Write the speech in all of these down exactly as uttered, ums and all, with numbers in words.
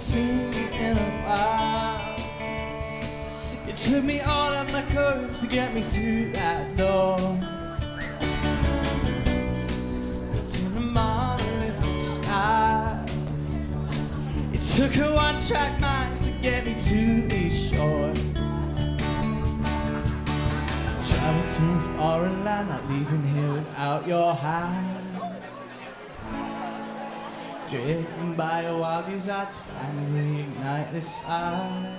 Seen in a while. It took me all of my courage to get me through that door. To the monolithic sky. It took a one-track mind to get me to these shores. I traveled to a foreign land, not leaving here without your high. Driven by a wild desire to finally ignite this eye.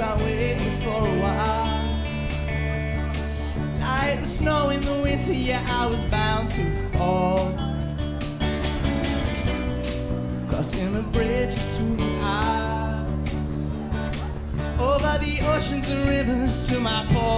I waited for a while, like the snow in the winter. Yeah, I was bound to fall, crossing a bridge between the eyes, over the oceans and rivers to my port.